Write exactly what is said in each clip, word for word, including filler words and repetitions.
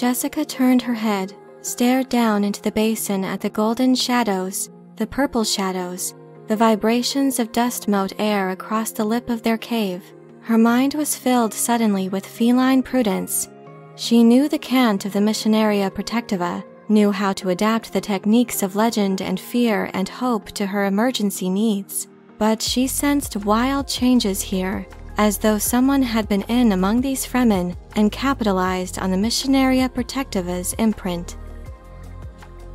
Jessica turned her head, stared down into the basin at the golden shadows, the purple shadows, the vibrations of dust-mote air across the lip of their cave. Her mind was filled suddenly with feline prudence. She knew the cant of the Missionaria Protectiva, knew how to adapt the techniques of legend and fear and hope to her emergency needs. But she sensed wild changes here, as though someone had been in among these Fremen and capitalized on the Missionaria Protectiva's imprint.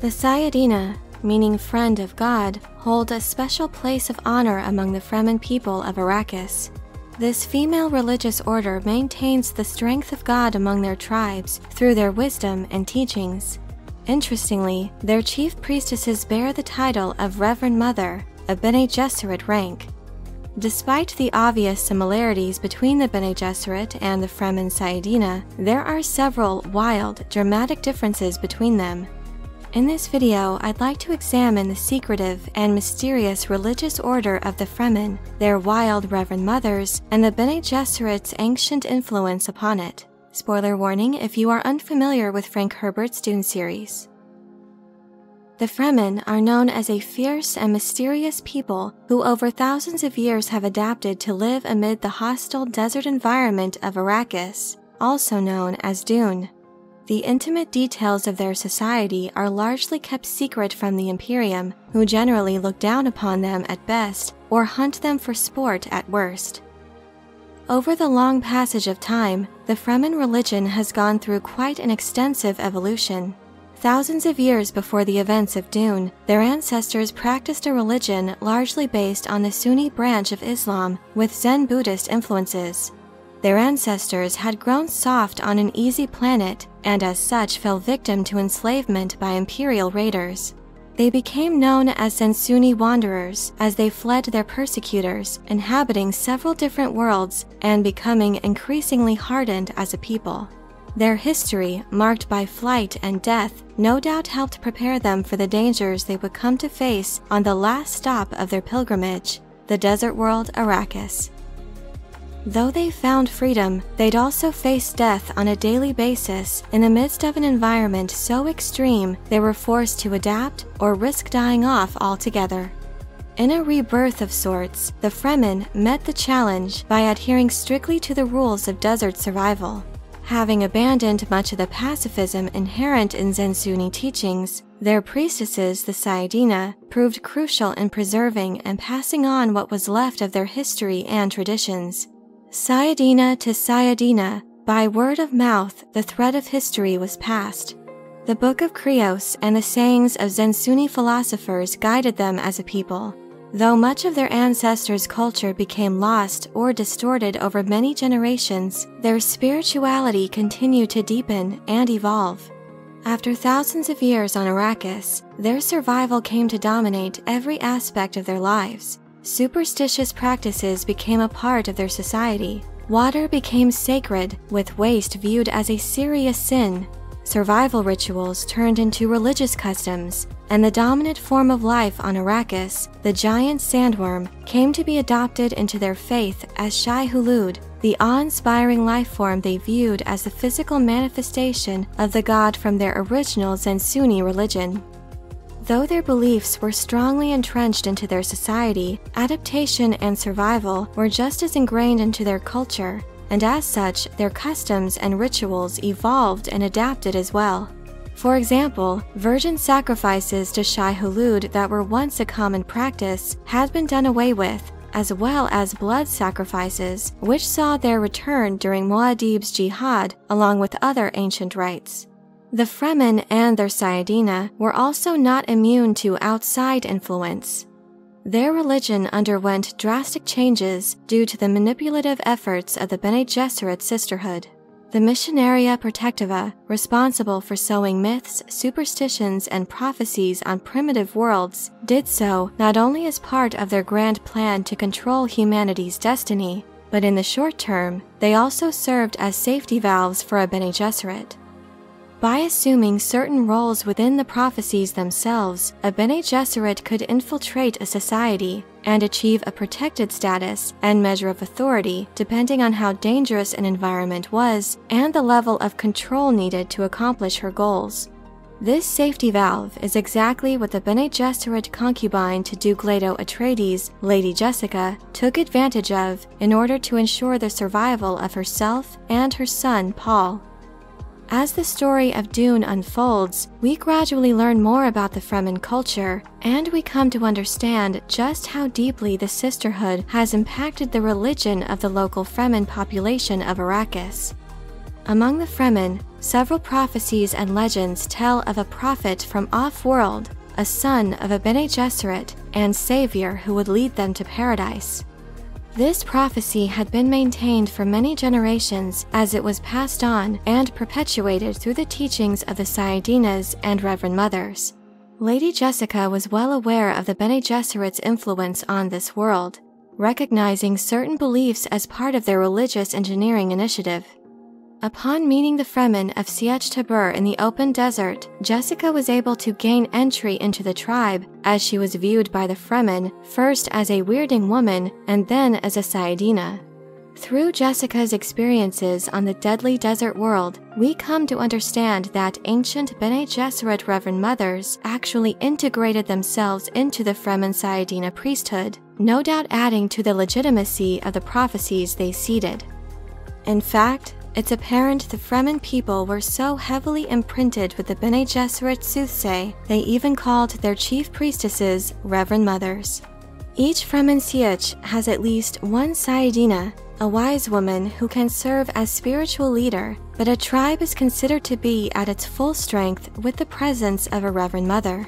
The Sayyadina, meaning friend of God, hold a special place of honor among the Fremen people of Arrakis. This female religious order maintains the strength of God among their tribes through their wisdom and teachings. Interestingly, their chief priestesses bear the title of Reverend Mother, a Bene Gesserit rank. Despite the obvious similarities between the Bene Gesserit and the Fremen Sayyadina, there are several wild, dramatic differences between them. In this video, I'd like to examine the secretive and mysterious religious order of the Fremen, their wild Reverend Mothers, and the Bene Gesserit's ancient influence upon it. Spoiler warning if you are unfamiliar with Frank Herbert's Dune series. The Fremen are known as a fierce and mysterious people who over thousands of years have adapted to live amid the hostile desert environment of Arrakis, also known as Dune. The intimate details of their society are largely kept secret from the Imperium, who generally look down upon them at best or hunt them for sport at worst. Over the long passage of time, the Fremen religion has gone through quite an extensive evolution. Thousands of years before the events of Dune, their ancestors practiced a religion largely based on the Sunni branch of Islam with Zen Buddhist influences. Their ancestors had grown soft on an easy planet and as such fell victim to enslavement by imperial raiders. They became known as Zensuni wanderers as they fled their persecutors, inhabiting several different worlds and becoming increasingly hardened as a people. Their history, marked by flight and death, no doubt helped prepare them for the dangers they would come to face on the last stop of their pilgrimage, the desert world Arrakis. Though they found freedom, they'd also face death on a daily basis in the midst of an environment so extreme they were forced to adapt or risk dying off altogether. In a rebirth of sorts, the Fremen met the challenge by adhering strictly to the rules of desert survival. Having abandoned much of the pacifism inherent in Zensuni teachings, their priestesses, the Sayyadina, proved crucial in preserving and passing on what was left of their history and traditions. Sayyadina to Sayyadina, by word of mouth, the thread of history was passed. The Book of Krios and the sayings of Zensuni philosophers guided them as a people. Though much of their ancestors' culture became lost or distorted over many generations, their spirituality continued to deepen and evolve. After thousands of years on Arrakis, their survival came to dominate every aspect of their lives. Superstitious practices became a part of their society. Water became sacred, with waste viewed as a serious sin. Survival rituals turned into religious customs, and the dominant form of life on Arrakis, the giant sandworm, came to be adopted into their faith as Shai Hulud, the awe-inspiring life form they viewed as the physical manifestation of the god from their original Zensuni religion. Though their beliefs were strongly entrenched into their society, adaptation and survival were just as ingrained into their culture, and as such, their customs and rituals evolved and adapted as well. For example, virgin sacrifices to Shai Hulud that were once a common practice had been done away with, as well as blood sacrifices, which saw their return during Muad'Dib's jihad along with other ancient rites. The Fremen and their Sayyadina were also not immune to outside influence. Their religion underwent drastic changes due to the manipulative efforts of the Bene Gesserit sisterhood. The Missionaria Protectiva, responsible for sowing myths, superstitions, and prophecies on primitive worlds, did so not only as part of their grand plan to control humanity's destiny, but in the short term, they also served as safety valves for a Bene Gesserit. By assuming certain roles within the prophecies themselves, a Bene Gesserit could infiltrate a society and achieve a protected status and measure of authority depending on how dangerous an environment was and the level of control needed to accomplish her goals. This safety valve is exactly what the Bene Gesserit concubine to Duke Leto Atreides, Lady Jessica, took advantage of in order to ensure the survival of herself and her son Paul. As the story of Dune unfolds, we gradually learn more about the Fremen culture, and we come to understand just how deeply the sisterhood has impacted the religion of the local Fremen population of Arrakis. Among the Fremen, several prophecies and legends tell of a prophet from off-world, a son of a Bene Gesserit, and savior who would lead them to paradise. This prophecy had been maintained for many generations as it was passed on and perpetuated through the teachings of the Sayyadinas and Reverend Mothers. Lady Jessica was well aware of the Bene Gesserit's influence on this world, recognizing certain beliefs as part of their religious engineering initiative. Upon meeting the Fremen of Sietch Tabur in the open desert, Jessica was able to gain entry into the tribe, as she was viewed by the Fremen first as a weirding woman and then as a Sayyadina. Through Jessica's experiences on the deadly desert world, we come to understand that ancient Bene Gesserit Reverend Mothers actually integrated themselves into the Fremen Sayyadina priesthood, no doubt adding to the legitimacy of the prophecies they seeded. In fact, it's apparent the Fremen people were so heavily imprinted with the Bene Gesserit soothsay, they even called their chief priestesses Reverend Mothers. Each Fremen Sietch has at least one Sayyadina, a wise woman who can serve as spiritual leader, but a tribe is considered to be at its full strength with the presence of a Reverend Mother.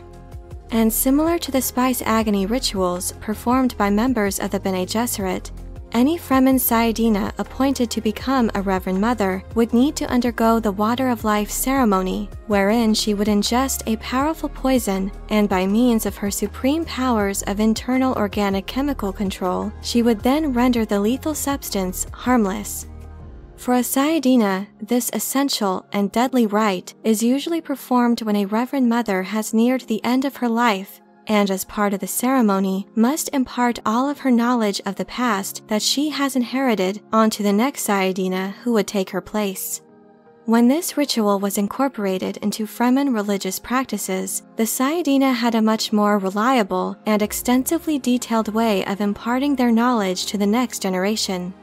And similar to the Spice Agony rituals performed by members of the Bene Gesserit, any Fremen Sayyadina appointed to become a Reverend Mother would need to undergo the Water of Life ceremony, wherein she would ingest a powerful poison, and by means of her supreme powers of internal organic chemical control, she would then render the lethal substance harmless. For a Sayyadina, this essential and deadly rite is usually performed when a Reverend Mother has neared the end of her life, and as part of the ceremony, must impart all of her knowledge of the past that she has inherited onto the next Sayyadina who would take her place. When this ritual was incorporated into Fremen religious practices, the Sayyadina had a much more reliable and extensively detailed way of imparting their knowledge to the next generation.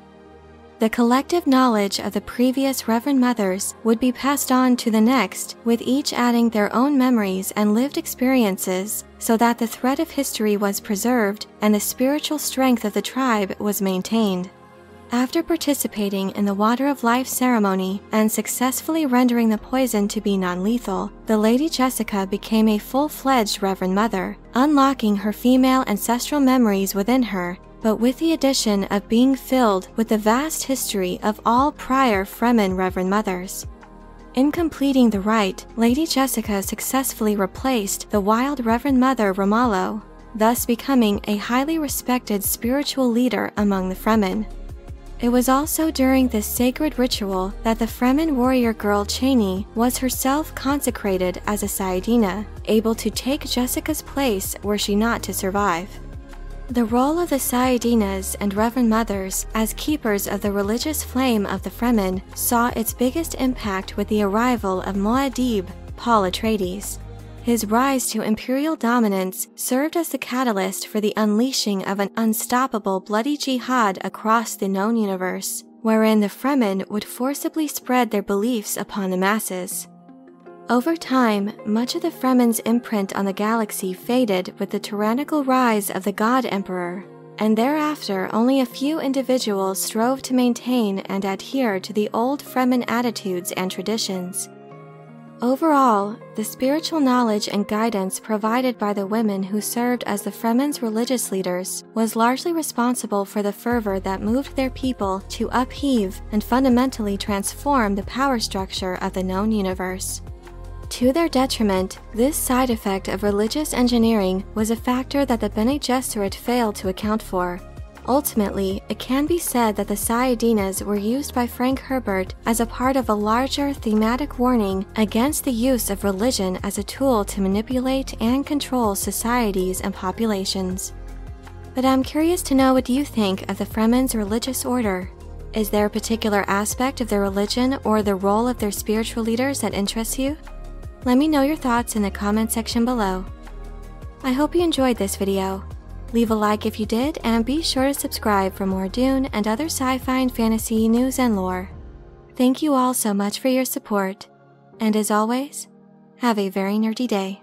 The collective knowledge of the previous Reverend Mothers would be passed on to the next, with each adding their own memories and lived experiences, so that the thread of history was preserved and the spiritual strength of the tribe was maintained. After participating in the Water of Life ceremony and successfully rendering the poison to be non-lethal, the Lady Jessica became a full-fledged Reverend Mother, unlocking her female ancestral memories within her, but with the addition of being filled with the vast history of all prior Fremen Reverend Mothers. In completing the rite, Lady Jessica successfully replaced the wild Reverend Mother Romalo, thus becoming a highly respected spiritual leader among the Fremen. It was also during this sacred ritual that the Fremen warrior girl Chani was herself consecrated as a Sayyadina, able to take Jessica's place were she not to survive. The role of the Sayyadinas and Reverend Mothers as keepers of the religious flame of the Fremen saw its biggest impact with the arrival of Muad'Dib, Paul Atreides. His rise to imperial dominance served as the catalyst for the unleashing of an unstoppable bloody jihad across the known universe, wherein the Fremen would forcibly spread their beliefs upon the masses. Over time, much of the Fremen's imprint on the galaxy faded with the tyrannical rise of the God Emperor, and thereafter only a few individuals strove to maintain and adhere to the old Fremen attitudes and traditions. Overall, the spiritual knowledge and guidance provided by the women who served as the Fremen's religious leaders was largely responsible for the fervor that moved their people to upheave and fundamentally transform the power structure of the known universe. To their detriment, this side effect of religious engineering was a factor that the Bene Gesserit failed to account for. Ultimately, it can be said that the Sayyadinas were used by Frank Herbert as a part of a larger thematic warning against the use of religion as a tool to manipulate and control societies and populations. But I'm curious to know what you think of the Fremen's religious order. Is there a particular aspect of their religion or the role of their spiritual leaders that interests you? Let me know your thoughts in the comment section below. I hope you enjoyed this video. Leave a like if you did, and be sure to subscribe for more Dune and other sci-fi and fantasy news and lore. Thank you all so much for your support, and as always, have a very nerdy day.